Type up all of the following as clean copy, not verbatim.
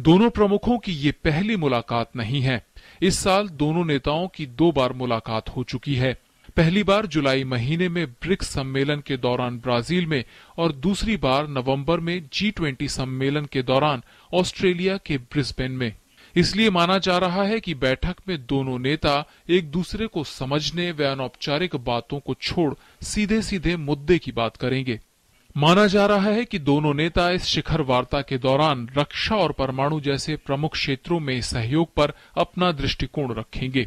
दोनों प्रमुखों की ये पहली मुलाकात नहीं है। इस साल दोनों नेताओं की 2 बार मुलाकात हो चुकी है। पहली बार जुलाई महीने में ब्रिक्स सम्मेलन के दौरान ब्राजील में और दूसरी बार नवंबर में G20 सम्मेलन के दौरान ऑस्ट्रेलिया के ब्रिस्बेन में। इसलिए माना जा रहा है कि बैठक में दोनों नेता एक दूसरे को समझने व अनौपचारिक बातों को छोड़ सीधे सीधे मुद्दे की बात करेंगे। माना जा रहा है कि दोनों नेता इस शिखर वार्ता के दौरान रक्षा और परमाणु जैसे प्रमुख क्षेत्रों में सहयोग पर अपना दृष्टिकोण रखेंगे।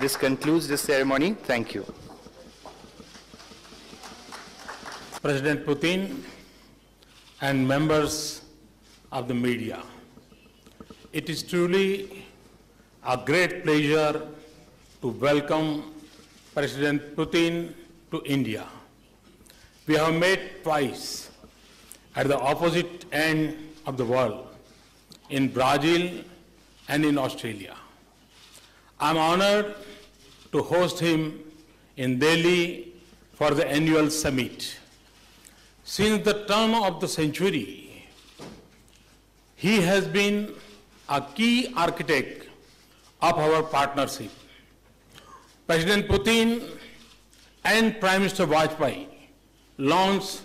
This concludes this ceremony. Thank you. President Putin and members of the media, it is truly a great pleasure to welcome President Putin to India. We have met twice at the opposite end of the world, in Brazil and in Australia. I am honored to host him in Delhi for the annual summit. Since the turn of the century, he has been a key architect of our partnership. President Putin and Prime Minister Vajpayee launched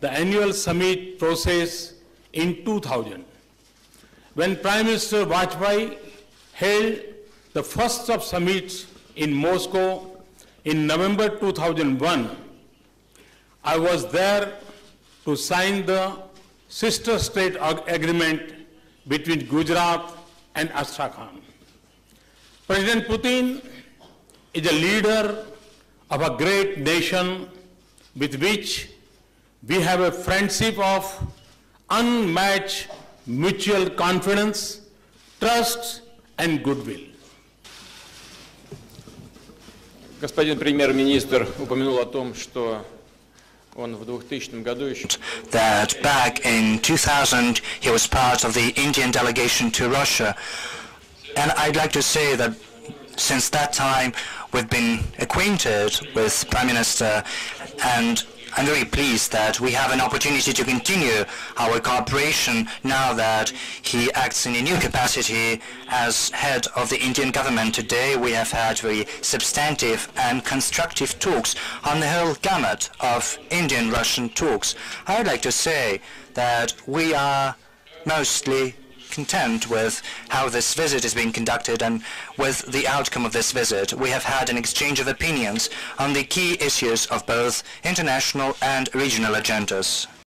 the annual summit process in 2000, when Prime Minister Vajpayee held the first of summits in Moscow in November 2001. I was there to sign the sister state agreement between Gujarat and Astrakhan. President Putin is a leader of a great nation with which we have a friendship of unmatched mutual confidence, trust and goodwill. Господин премьер-министр упомянул о том, что он в 2000 году еще... That back in 2000 he was part of the Indian delegation to Russia. And I'd like to say that since that time we've been acquainted with Prime Minister, and I'm very pleased that we have an opportunity to continue our cooperation now that he acts in a new capacity as head of the Indian government. Today we have had very substantive and constructive talks on the whole gamut of Indian-Russian talks. I would like to say that we are mostly content with how this visit is being conducted and with the outcome of this visit. We have had an exchange of opinions on the key issues of both international and regional agendas.